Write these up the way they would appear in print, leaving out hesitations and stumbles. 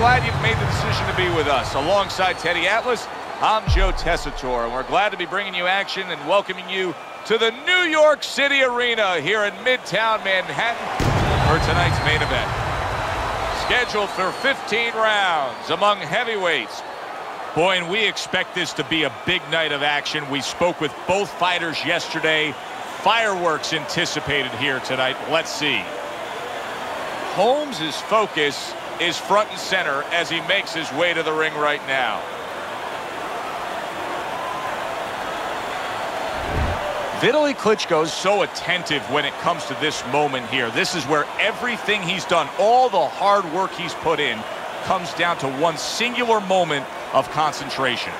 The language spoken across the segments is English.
glad you've made the decision to be with us. Alongside Teddy Atlas, I'm Joe Tessitore, and we're glad to be bringing you action and welcoming you to the New York City Arena here in Midtown Manhattan for tonight's main event. Scheduled for 15 rounds among heavyweights. Boy, and we expect this to be a big night of action. We spoke with both fighters yesterday. Fireworks anticipated here tonight. Let's see. Holmes' focus is front and center as he makes his way to the ring right now. Vitali Klitschko is so attentive when it comes to this moment here. This is where everything he's done, all the hard work he's put in, comes down to one singular moment of concentration.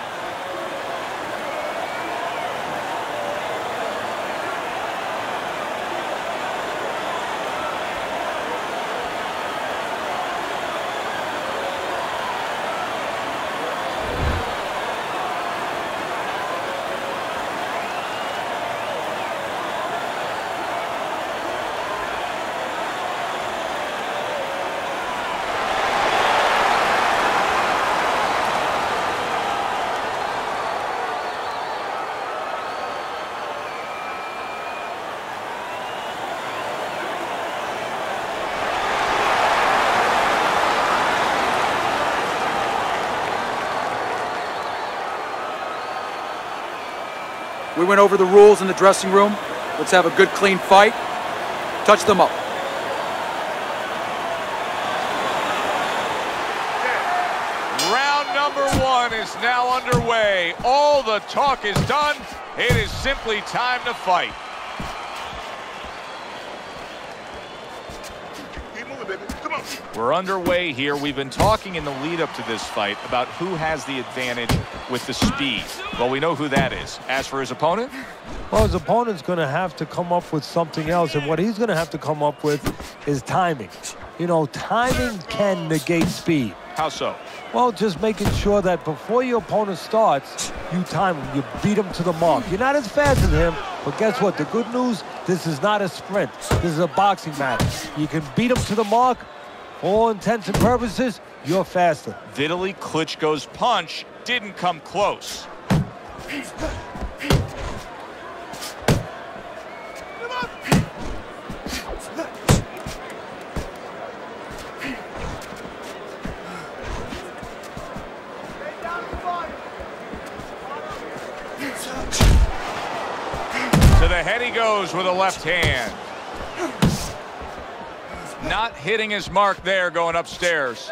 We went over the rules in the dressing room. Let's have a good, clean fight. Touch them up. Round number one is now underway. All the talk is done. It is simply time to fight. Keep moving, baby. Come on. We're underway here. We've been talking in the lead up to this fight about who has the advantage with the speed. Well, we know who that is. As for his opponent? Well, his opponent's going to have to come up with something else, and what he's going to have to come up with is timing. You know, timing can negate speed. How so? Well, just making sure that before your opponent starts, you time him, you beat him to the mark. You're not as fast as him, but guess what? The good news, this is not a sprint. This is a boxing match. You can beat him to the mark. For all intents and purposes, you're faster. Vitali Klitschko's punch didn't come close. To the head he goes with a left hand. Not hitting his mark there, going upstairs.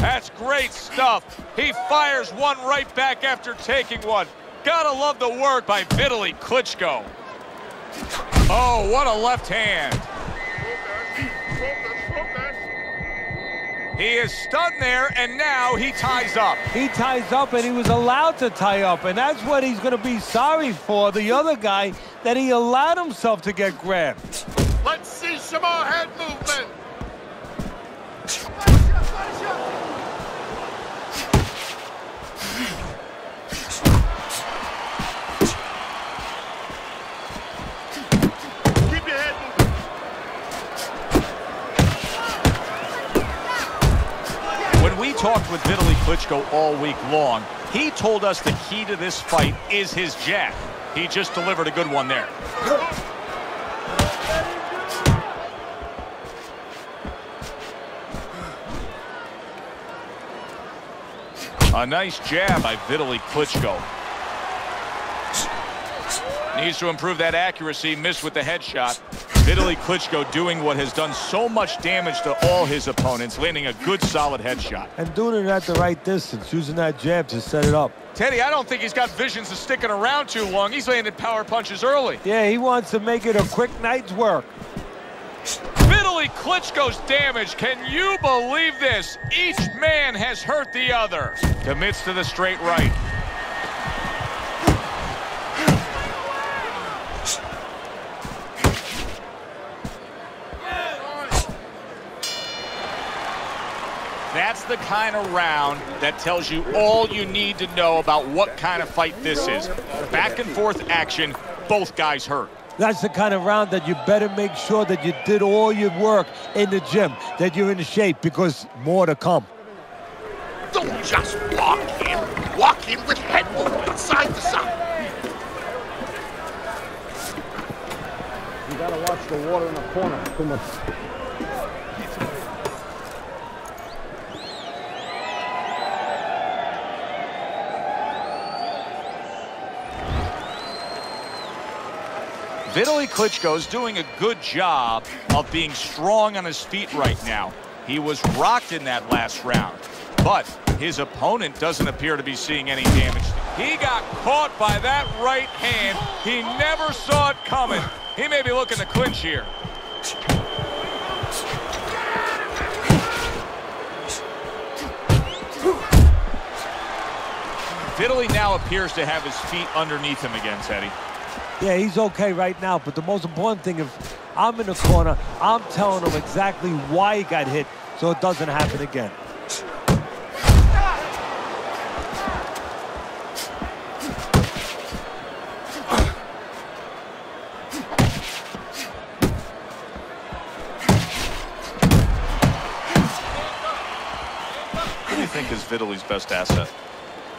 That's great stuff. He fires one right back after taking one. Gotta love the work by Vitali Klitschko. Oh, what a left hand. He is stunned there, and now he ties up. He ties up, and he was allowed to tie up, and that's what he's going to be sorry for, the other guy, that he allowed himself to get grabbed. Let's see some more head movement. Talked with Vitali Klitschko all week long. He told us the key to this fight is his jab. He just delivered a good one there. A nice jab by Vitali Klitschko. Needs to improve that accuracy. Missed with the headshot. Vitali Klitschko doing what has done so much damage to all his opponents, landing a good, solid headshot. And doing it at the right distance, using that jab to set it up. Teddy, I don't think he's got visions of sticking around too long. He's landed power punches early. Yeah, he wants to make it a quick night's work. Vitali Klitschko's damage. Can you believe this? Each man has hurt the other. Commits to the straight right. That's the kind of round that tells you all you need to know about what kind of fight this is. Back and forth action, both guys hurt. That's the kind of round that you better make sure that you did all your work in the gym, that you're in shape, because more to come. Don't just block him. Walk him with head movement side to side. You gotta watch the water in the corner. Too much. Vitali Klitschko is doing a good job of being strong on his feet right now. He was rocked in that last round, but his opponent doesn't appear to be seeing any damage. He got caught by that right hand. He never saw it coming. He may be looking to clinch here. Vitali now appears to have his feet underneath him again, Teddy. Yeah, he's okay right now, but the most important thing, if I'm in the corner, I'm telling him exactly why he got hit so it doesn't happen again. What do you think is Vitali's best asset?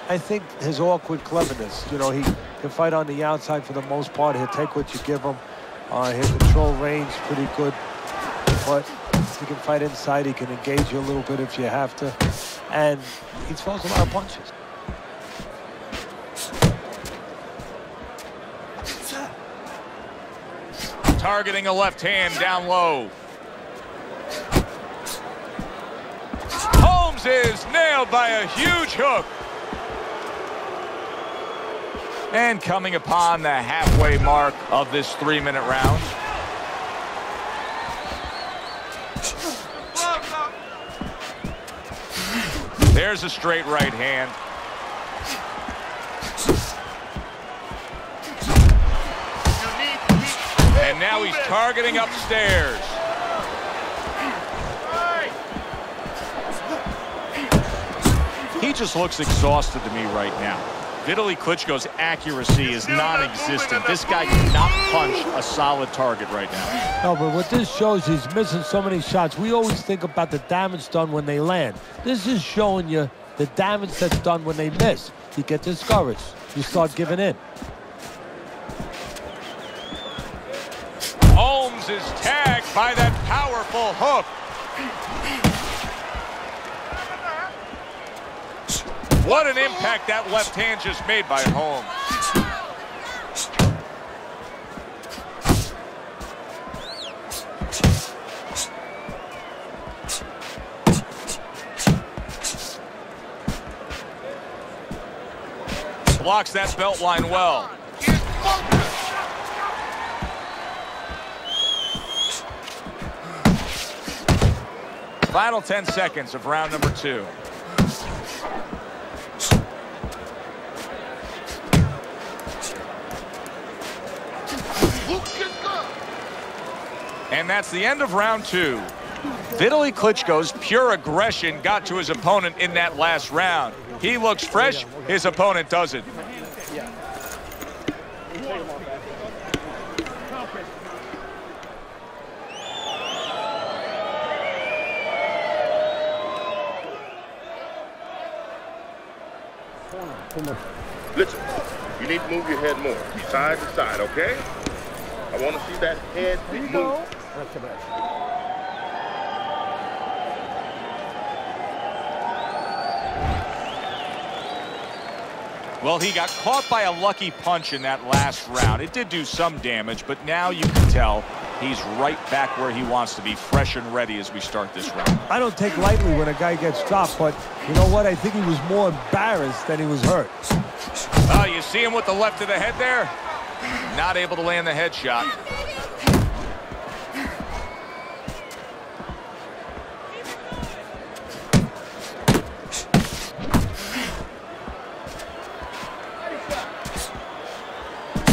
I think his awkward cleverness. You know, he can fight on the outside for the most part. He'll take what you give him. He'll control range pretty good. But he can fight inside. He can engage you a little bit if you have to. And he throws a lot of punches. Targeting a left hand down low. Holmes is nailed by a huge hook. And coming upon the halfway mark of this 3-minute round. There's a straight right hand. And now he's targeting upstairs. He just looks exhausted to me right now. Vitali Klitschko's accuracy is non-existent. This guy cannot punch a solid target right now. No, but what this shows, he's missing so many shots. We always think about the damage done when they land. This is showing you the damage that's done when they miss. You get discouraged. You start giving in. Holmes is tagged by that powerful hook. What an impact that left hand just made by Holmes. Blocks that belt line well. Final 10 seconds of round number 2. And that's the end of round 2. Vitali Klitschko's pure aggression got to his opponent in that last round. He looks fresh, his opponent doesn't. Listen, you need to move your head more, side to side, okay? I want to see that head move. Well, he got caught by a lucky punch in that last round. It did do some damage, but now you can tell he's right back where he wants to be, fresh and ready as we start this round. I don't take lightly when a guy gets dropped, but you know what? I think he was more embarrassed than he was hurt. Oh, you see him with the left of the head there? Not able to land the headshot.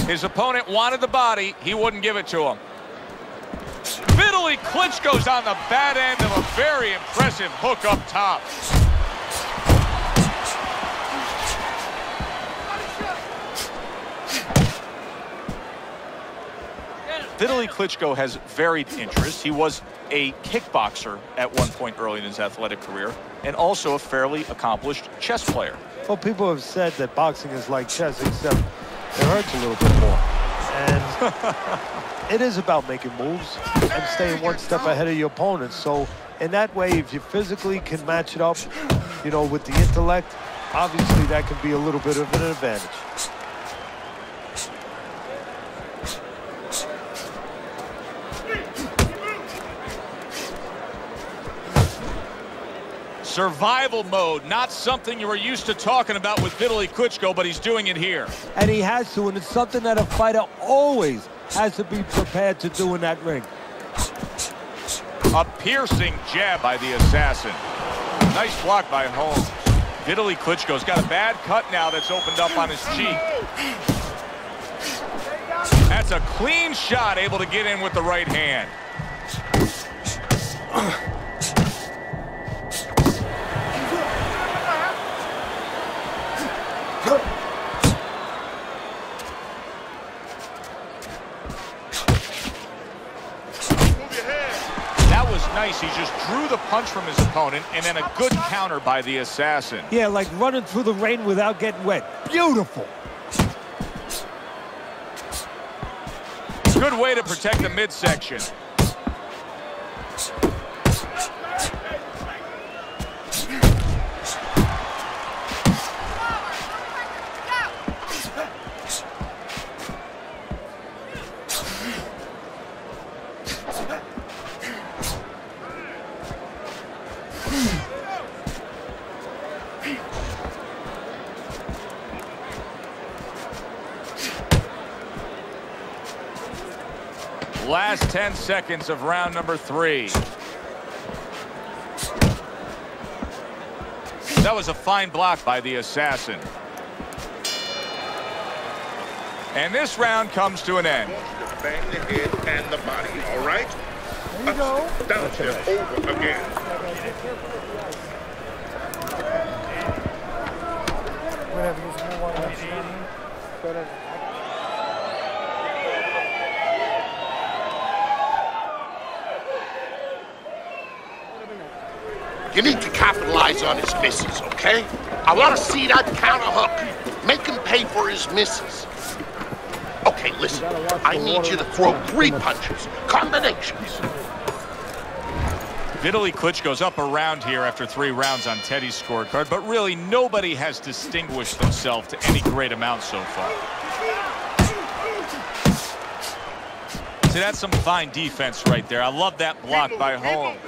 His opponent wanted the body. He wouldn't give it to him. Vitali Klitschko's on the bad end of a very impressive hook up top. Vitali Klitschko has varied interests. He was a kickboxer at one point early in his athletic career, and also a fairly accomplished chess player. Well, people have said that boxing is like chess, except it hurts a little bit more. And it is about making moves and staying one step ahead of your opponent. So in that way, if you physically can match it up, you know, with the intellect, obviously that can be a little bit of an advantage. Survival mode, not something you were used to talking about with Vitali Klitschko, but he's doing it here. And he has to, and it's something that a fighter always has to be prepared to do in that ring. A piercing jab by the assassin. Nice block by Holmes. Vitali Klitschko's got a bad cut now that's opened up on his cheek. That's a clean shot, able to get in with the right hand. Nice. He just drew the punch from his opponent, and then a good counter by the assassin. Yeah, like running through the rain without getting wet. Beautiful. Good way to protect the midsection. Last 10 seconds of round number 3. That was a fine block by the assassin. And this round comes to an end. Bang the head and the body, all right? There you go. Down there, over again. Whatever. You need to capitalize on his misses, okay? I want to see that counter hook. Make him pay for his misses. Okay, listen. I need you to throw 3 punches, combinations. Vitali Klitschko's up around here after 3 rounds on Teddy's scorecard, but really nobody has distinguished themselves to any great amount so far. See, that's some fine defense right there. I love that block by Holmes.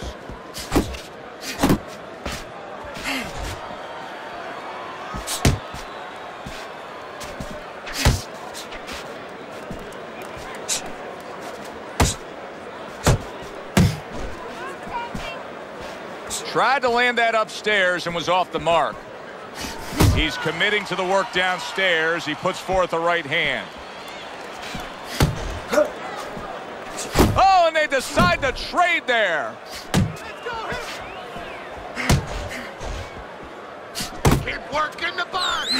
Tried to land that upstairs and was off the mark. He's committing to the work downstairs. He puts forth a right hand. Oh, and they decide to trade there. Keep working the box.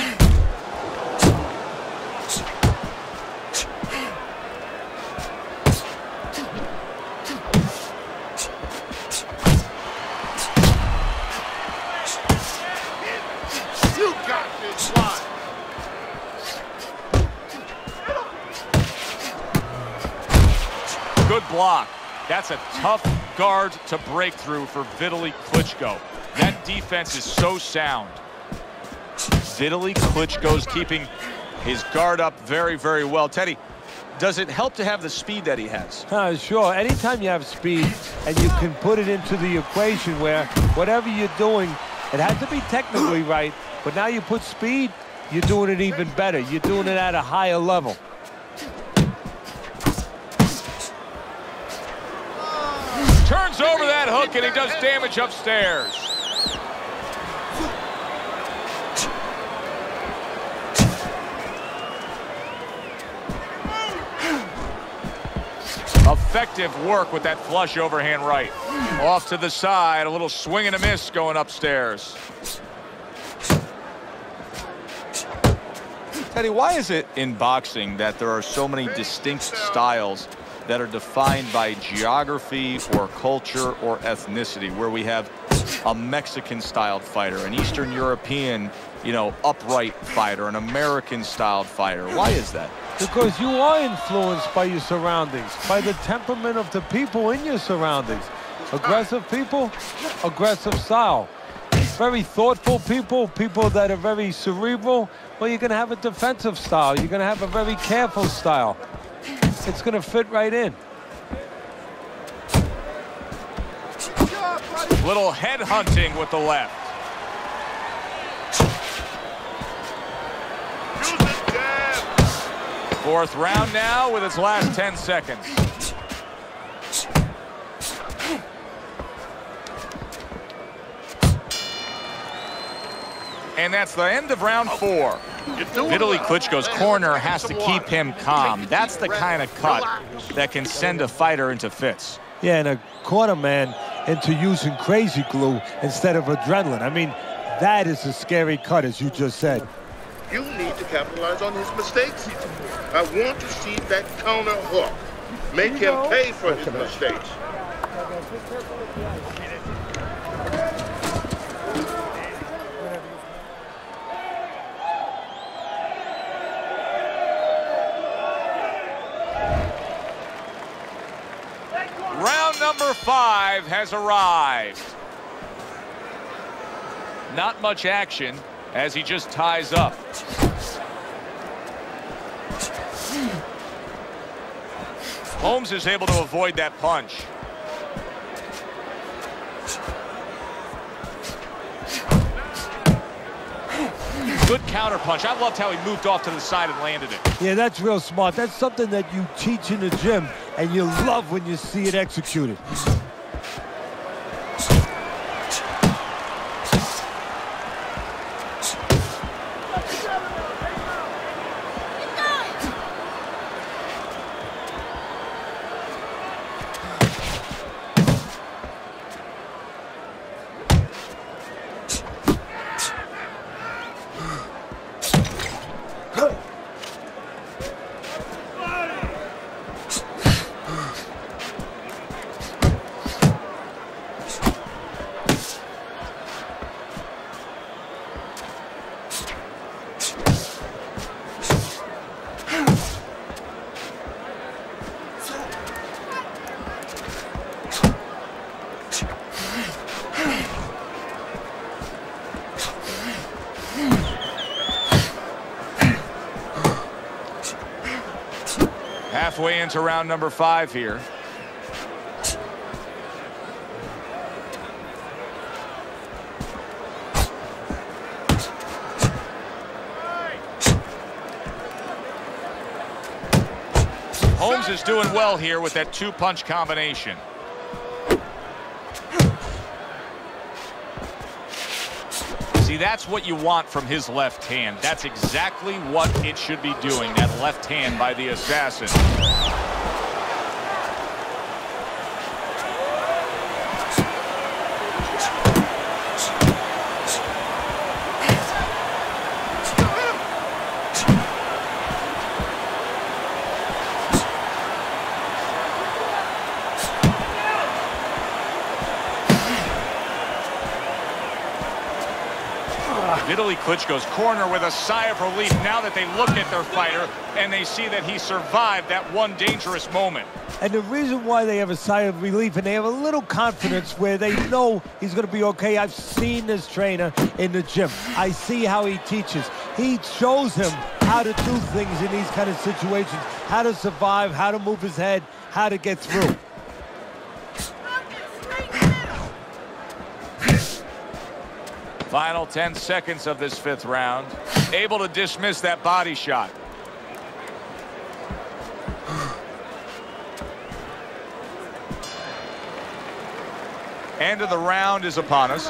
Good block. That's a tough guard to break through for Vitali Klitschko. That defense is so sound. Vitali Klitschko's keeping his guard up very, very well. Teddy, does it help to have the speed that he has? Sure. Anytime you have speed and you can put it into the equation where whatever you're doing, it has to be technically right, but now you put speed, you're doing it even better. You're doing it at a higher level. Turns over that hook, and he does damage upstairs. Effective work with that flush overhand right. Off to the side, a little swing and a miss going upstairs. Teddy, why is it in boxing that there are so many distinct styles that are defined by geography or culture or ethnicity, where we have a Mexican-styled fighter, an Eastern European, upright fighter, an American-styled fighter. Why is that? Because you are influenced by your surroundings, by the temperament of the people in your surroundings. Aggressive people, aggressive style. Very thoughtful people, people that are very cerebral, well, you're going to have a defensive style. You're going to have a very careful style. It's going to fit right in. Little head hunting with the left. Fourth round now with its last 10 seconds. And that's the end of round four. Vitali Klitschko's corner has to keep him calm. That's the kind of cut that can send a fighter into fits. Yeah, and a corner man into using crazy glue instead of adrenaline. I mean, that is a scary cut, as you just said. You need to capitalize on his mistakes. I want to see that counter hook. Make him pay for his mistakes. Number five has arrived. Not much action as he just ties up. Holmes is able to avoid that punch. Good counterpunch. I loved how he moved off to the side and landed it. Yeah, that's real smart. That's something that you teach in the gym, and you love when you see it executed. Halfway into round number five here. Holmes is doing well here with that two-punch combination. See, that's what you want from his left hand. That's exactly what it should be doing, that left hand by the assassin. Vitali Klitschko's corner with a sigh of relief now that they look at their fighter and they see that he survived that one dangerous moment. And the reason why they have a sigh of relief and they have a little confidence where they know he's going to be okay. I've seen this trainer in the gym. I see how he teaches. He shows him how to do things in these kind of situations, how to survive, how to move his head, how to get through. Final 10 seconds of this fifth round. Able to dismiss that body shot. End of the round is upon us,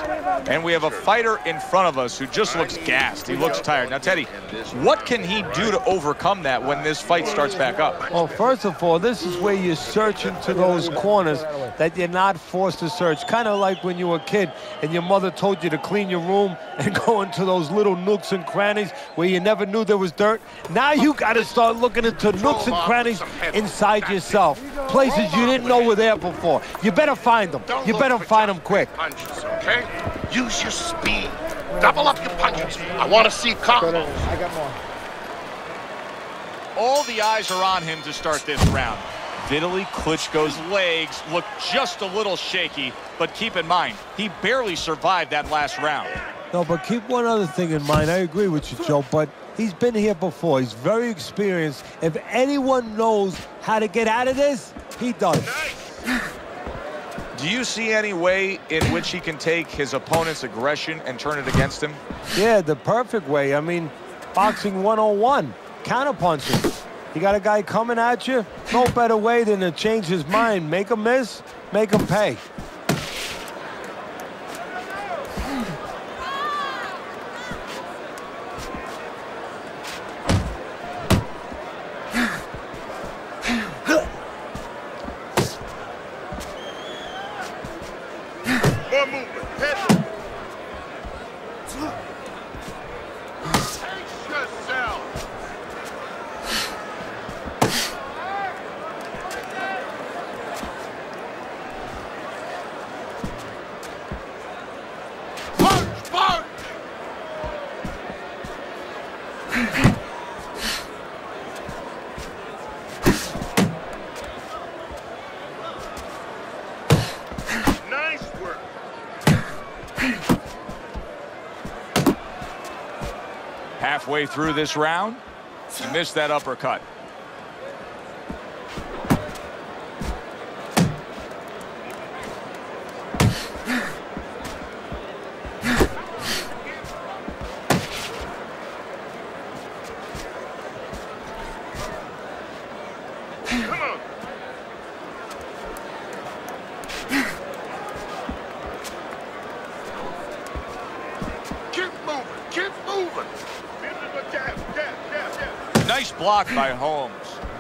and we have a fighter in front of us who just looks gassed. He looks tired. Now, Teddy, what can he do to overcome that when this fight starts back up? Well, first of all, this is where you search into those corners that you're not forced to search. Kind of like when you were a kid and your mother told you to clean your room and go into those little nooks and crannies where you never knew there was dirt. Now you got to start looking into nooks and crannies inside yourself, places you didn't know were there before. You better find them. You better find them quick. Punches, okay? Use your speed. Double up your punches. I want to see combos. I got more. All the eyes are on him to start this round. Vitali Klitschko's legs look just a little shaky, but keep in mind, he barely survived that last round. No, but keep one other thing in mind. I agree with you, Joe, but he's been here before. He's very experienced. If anyone knows how to get out of this, he does. Nice. Do you see any way in which he can take his opponent's aggression and turn it against him? Yeah, the perfect way. I mean, boxing 101, counterpunching. You got a guy coming at you, no better way than to change his mind. Make him miss, make him pay. Halfway through this round, missed that uppercut. Nice block by Holmes.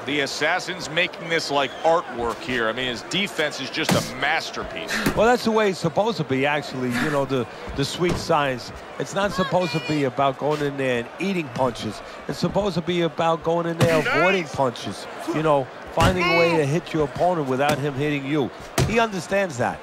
The assassin's making this like artwork here. I mean, his defense is just a masterpiece. Well, that's the way it's supposed to be, actually. You know, the sweet science. It's not supposed to be about going in there and eating punches. It's supposed to be about going in there avoiding punches. You know, finding a way to hit your opponent without him hitting you. He understands that.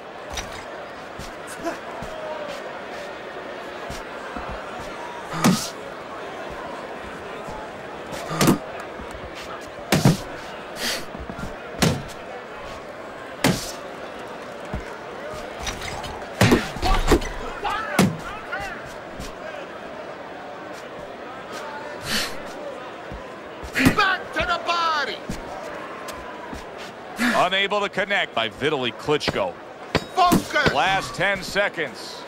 Unable to connect by Vitali Klitschko. Focus. Last 10 seconds.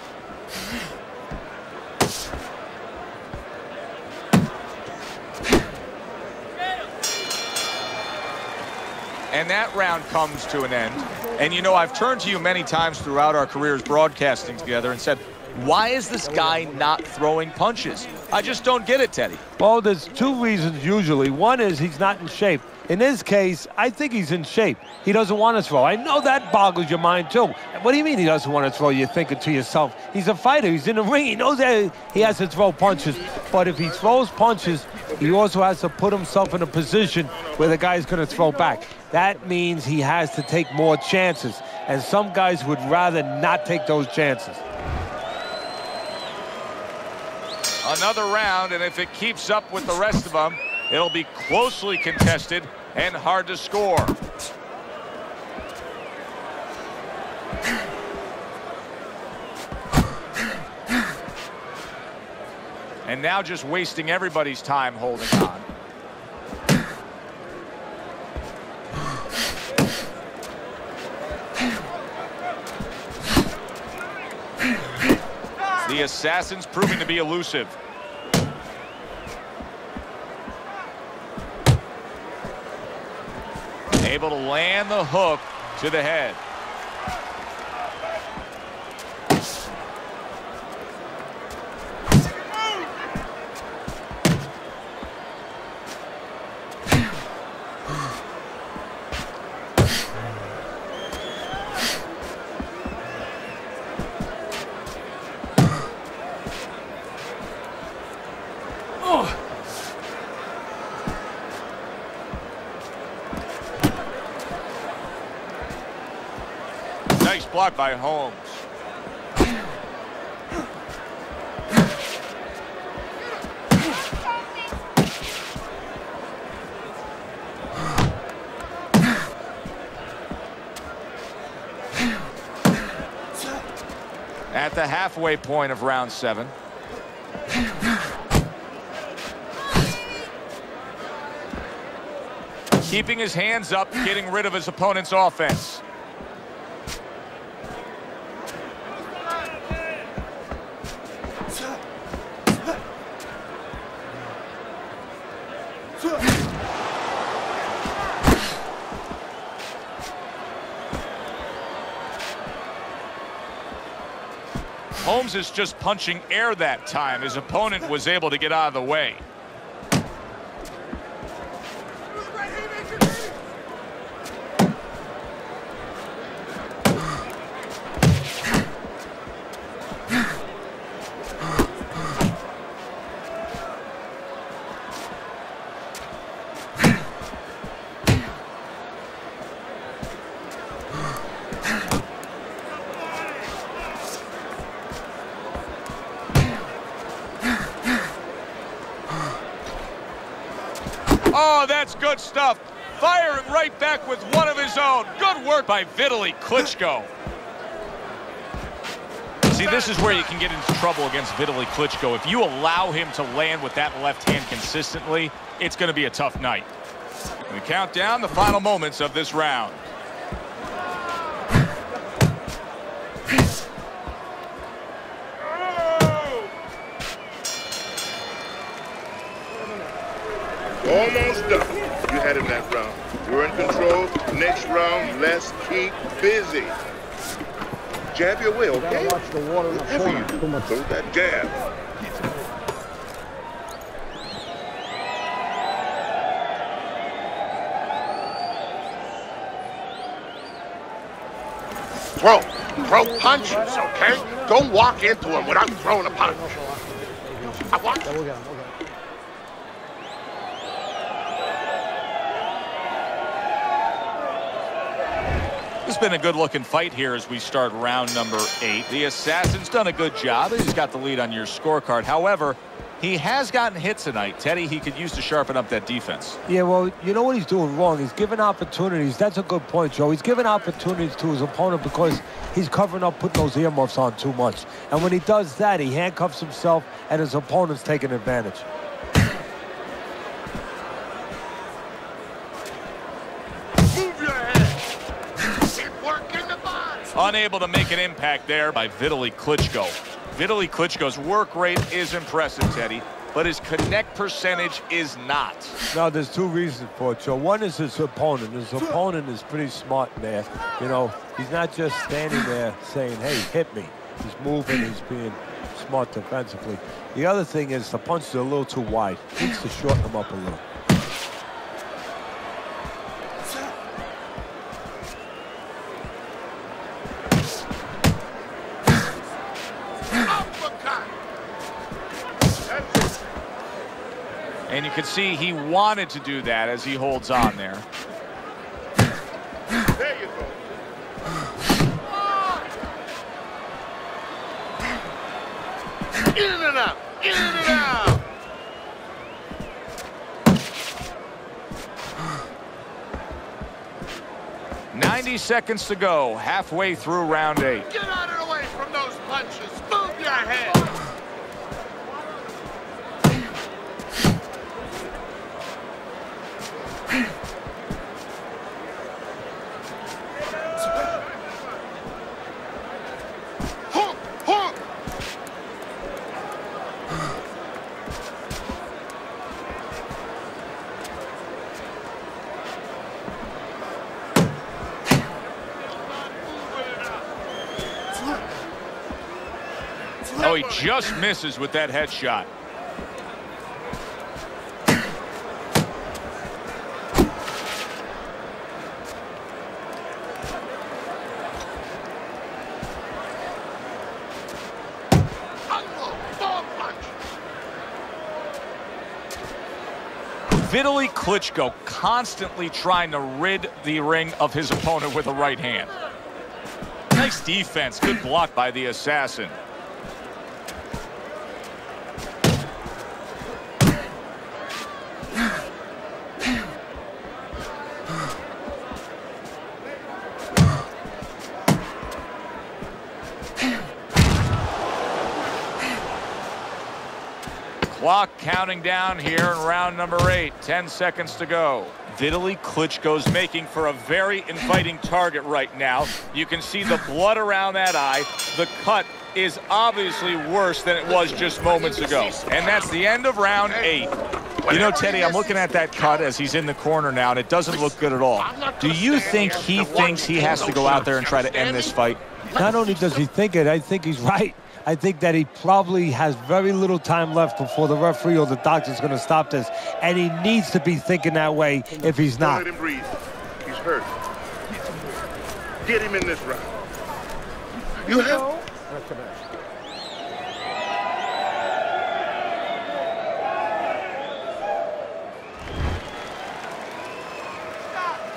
And that round comes to an end. And you know, I've turned to you many times throughout our careers broadcasting together and said, why is this guy not throwing punches? I just don't get it, Teddy. Well, there's two reasons usually. One is he's not in shape. In his case, I think he's in shape. He doesn't want to throw. I know that boggles your mind, too. What do you mean he doesn't want to throw? You're thinking to yourself, he's a fighter. He's in the ring. He knows that he has to throw punches. But if he throws punches, he also has to put himself in a position where the guy's going to throw back. That means he has to take more chances. And some guys would rather not take those chances. Another round, and if it keeps up with the rest of them, it'll be closely contested and hard to score. And now just wasting everybody's time holding on. The assassin's proving to be elusive. Able to land the hook to the head. block by Holmes. At the halfway point of round 7. Keeping his hands up, getting rid of his opponent's offense. Holmes is just punching air that time. His opponent was able to get out of the way. Oh, that's good stuff. Firing right back with one of his own. Good work by Vitali Klitschko. See, this is where you can get into trouble against Vitali Klitschko. If you allow him to land with that left hand consistently, it's going to be a tough night. We count down the final moments of this round. Almost done. You had him that round. You're in control. Next round, let's keep busy. Jab your way, okay? You gotta watch the water. Whatever you do, throw that jab. Throw punches, okay? Don't walk into him without throwing a punch. I want you. It's been a good-looking fight here as we start round number 8. The Assassin's done a good job. He's got the lead on your scorecard. However, he has gotten hit tonight. Teddy, he could use to sharpen up that defense. Yeah, well, you know what he's doing wrong? He's giving opportunities. That's a good point, Joe. He's giving opportunities to his opponent because he's covering up, putting those earmuffs on too much. And when he does that, he handcuffs himself, and his opponent's taking advantage. Unable to make an impact there by Vitali Klitschko. Vitali Klitschko's work rate is impressive, Teddy, but his connect percentage is not. Now, there's two reasons for it, Joe. One is his opponent. His opponent is pretty smart there. You know, he's not just standing there saying, hey, hit me. He's moving. He's being smart defensively. The other thing is the punches are a little too wide. He needs to shorten them up a little. And you can see he wanted to do that as he holds on there. There you go. In and out. In and out. $90 seconds to go, halfway through round 8. Get out of the way from those punches. Move your head. Oh, he just misses with that headshot. Vitali Klitschko constantly trying to rid the ring of his opponent with a right hand. Nice defense. Good block by the assassin. Clock counting down here in round number 8. 10 seconds to go. Vitali Klitschko's making for a very inviting target right now. You can see the blood around that eye. The cut is obviously worse than it was just moments ago. And that's the end of round 8. You know, Teddy, I'm looking at that cut as he's in the corner now, and it doesn't look good at all. Do you think he thinks he has to go out there and try to end this fight? Not only does he think it, I think he's right. I think that he probably has very little time left before the referee or the doctor's going to stop this. And he needs to be thinking that way if he's not. Don't let him breathe. He's hurt. Get him in this round. You have...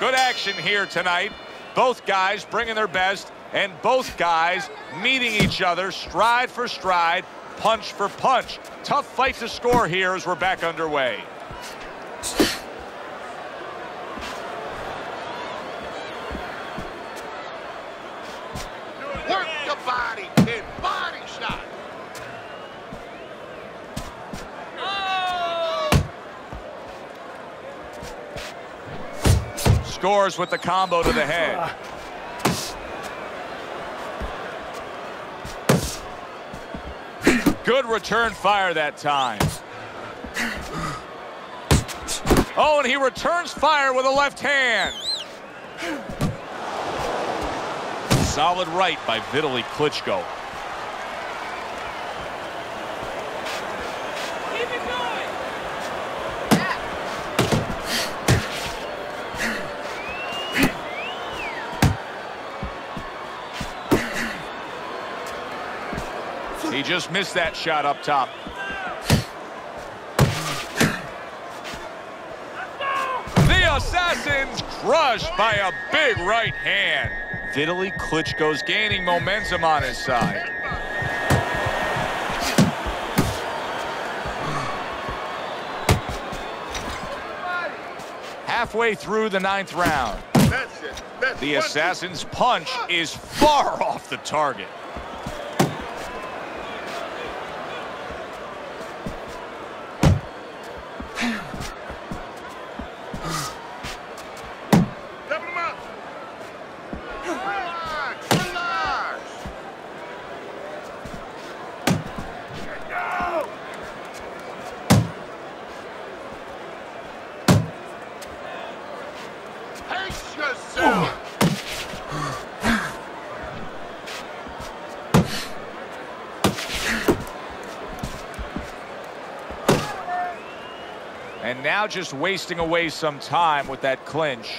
Good action here tonight. Both guys bringing their best. And both guys meeting each other stride for stride, punch for punch. Tough fight to score here as we're back underway. Work the body, kid. Body shot. Oh! Scores with the combo to the head. Good return fire that time. Oh, and he returns fire with a left hand. Solid right by Vitali Klitschko. Keep it going. He just missed that shot up top. The assassin's crushed by a big right hand. Vitali Klitschko's gaining momentum on his side. Halfway through the 9th round. That's it. That's the assassin's punch is far off the target. And now just wasting away some time with that clinch.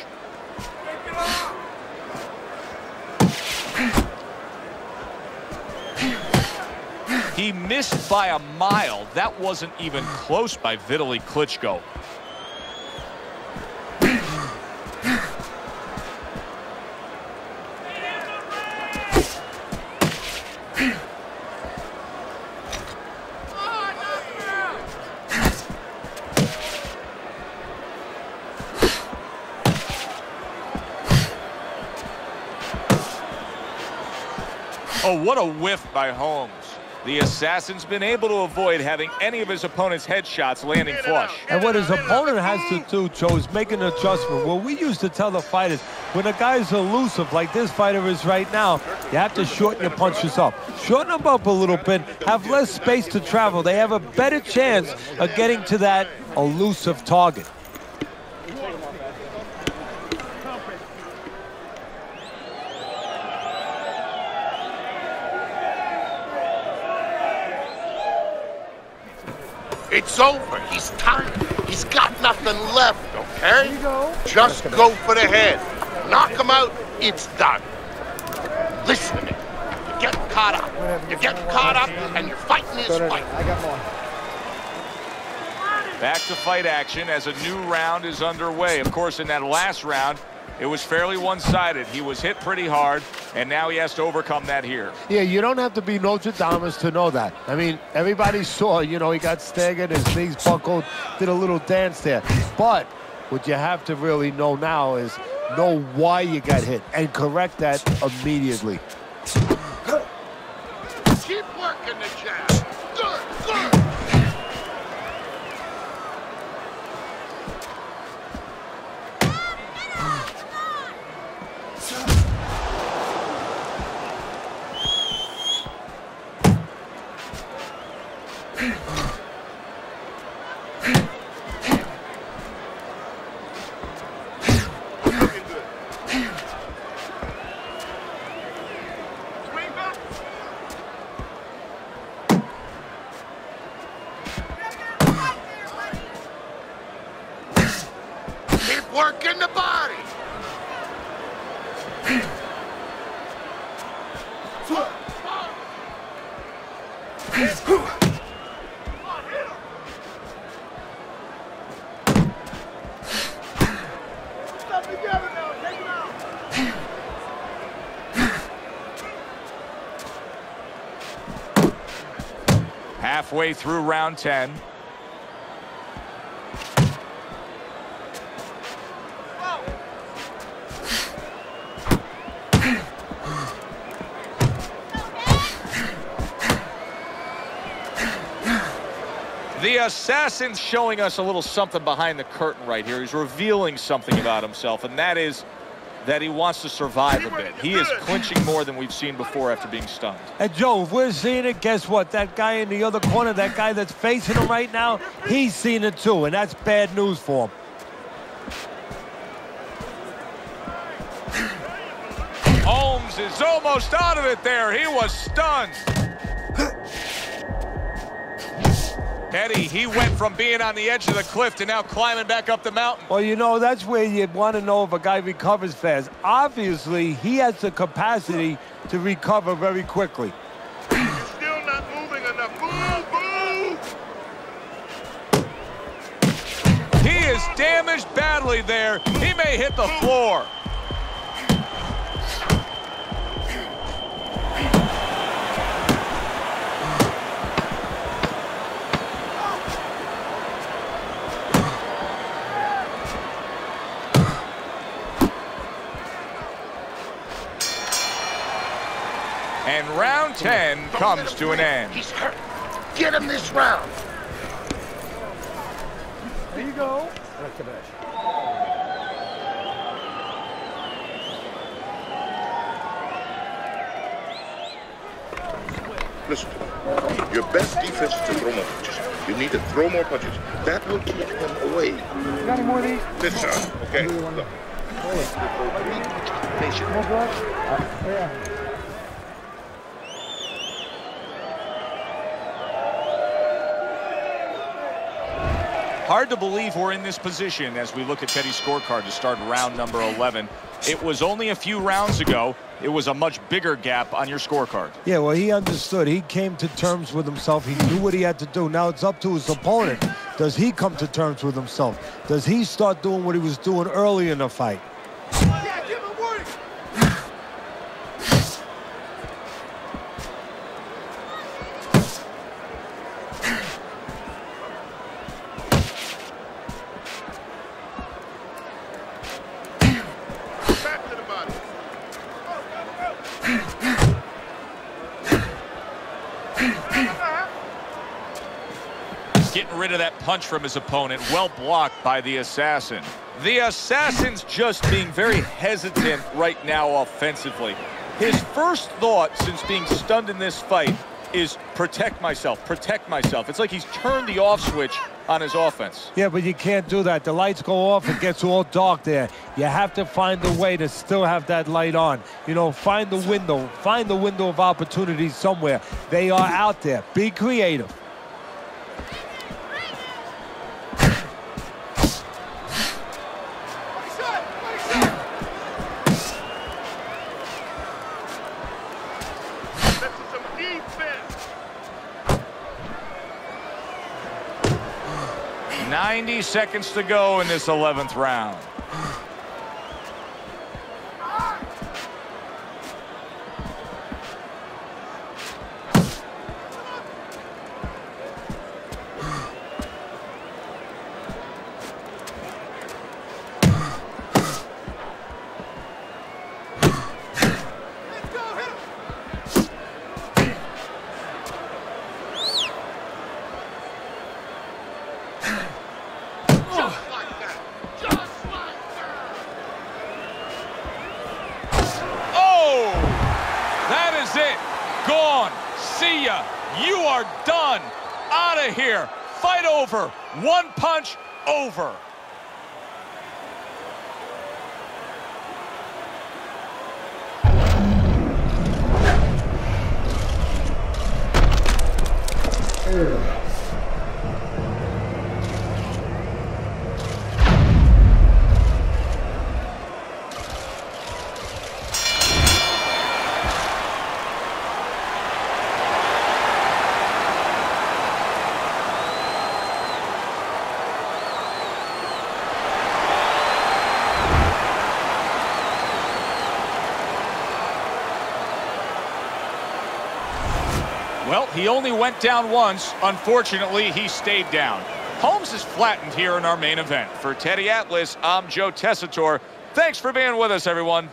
He missed by a mile. That wasn't even close by Vitali Klitschko. Oh, what a whiff by Holmes. The assassin's been able to avoid having any of his opponent's headshots landing flush. And what his opponent has to do, Joe, is make an adjustment. Well, we used to tell the fighters, when a guy's elusive like this fighter is right now, you have to shorten your punches up. Shorten them up a little bit, have less space to travel. They have a better chance of getting to that elusive target. It's over. He's tired. He's got nothing left, okay? Just go for the head. Knock him out. It's done. Listen to me. You're getting caught up. You're getting caught up, and you're fighting this fight. Back to fight action as a new round is underway. Of course, in that last round, it was fairly one-sided. He was hit pretty hard. and now he has to overcome that here. Yeah, you don't have to be Nostradamus to know that. I mean, everybody saw, you know, he got staggered, his knees buckled, did a little dance there. But what you have to really know now is know why you got hit and correct that immediately. Keep working the jab. Working the body. Stop together now. Take him out. Halfway through round 10. The Assassin's showing us a little something behind the curtain right here. He's revealing something about himself, and that is that he wants to survive a bit. He is clinching more than we've seen before after being stunned. And, Joe, if we're seeing it, guess what? That guy in the other corner, that guy that's facing him right now, he's seen it too, and that's bad news for him. Holmes is almost out of it there. He was stunned. Teddy, he went from being on the edge of the cliff to now climbing back up the mountain. Well, you know, that's where you'd want to know if a guy recovers fast. Obviously, he has the capacity to recover very quickly. You're still not moving enough. Move! He is damaged badly there. He may hit the floor. And round 10 comes to an end. He's hurt. Get him this round. There you go. Listen to me. Your best defense is to throw more punches. You need to throw more punches. That will keep him away. You got any more of these? This time. Okay. Look. Patient. More blood? Yeah. Hard to believe we're in this position as we look at Teddy's scorecard to start round number 11. It was only a few rounds ago. It was a much bigger gap on your scorecard. Yeah, well, he understood. He came to terms with himself. He knew what he had to do. Now it's up to his opponent. Does he come to terms with himself? Does he start doing what he was doing early in the fight? Yeah, give him warning. Getting rid of that punch from his opponent, well blocked by the Assassin. The Assassin's just being very hesitant right now offensively. His first thought since being stunned in this fight is protect myself, protect myself. It's like he's turned the off switch on his offense. Yeah, but you can't do that. The lights go off, it gets all dark there. You have to find a way to still have that light on. You know, find the window of opportunity somewhere. They are out there. Be creative. Seconds to go in this 11th round. see ya. You are done. Out of here. Fight over. One punch over. Well, he only went down once. Unfortunately, he stayed down. Holmes is flattened here in our main event. For Teddy Atlas, I'm Joe Tessitore. Thanks for being with us, everyone.